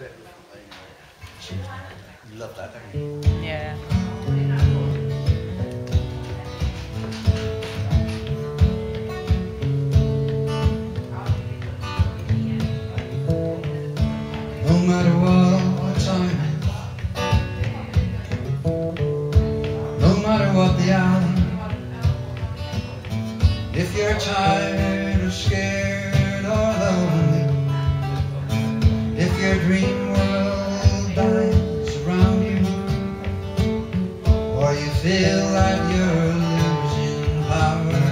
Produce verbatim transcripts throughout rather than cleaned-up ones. You love that, don't you? Yeah. No matter what time, no matter what the hour, if you're tired or scared or lonely, if your dream world dies around you, or you feel like you're losing power,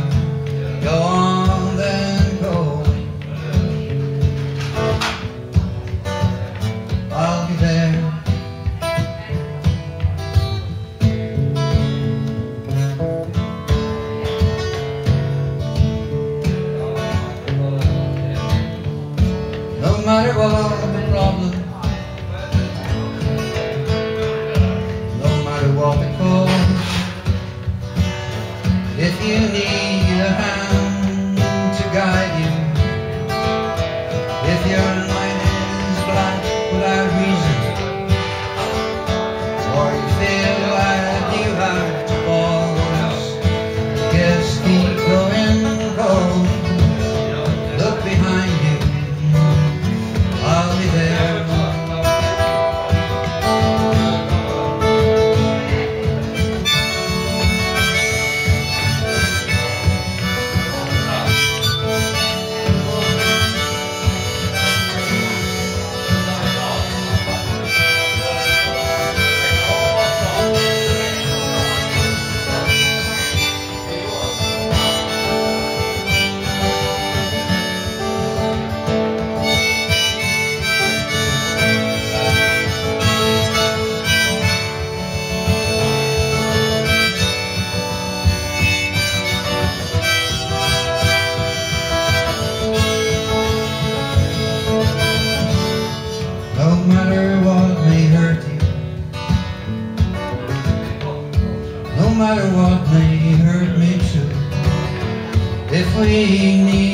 go on then go. I'll be there. No matter what the problem, no matter what the cause, if you need a hand to guide you, if your mind is black without reason, or you feel like you have to fall, just keep going, go, look behind you. I'll be there. No matter what may hurt you, no matter what may hurt me too, if we need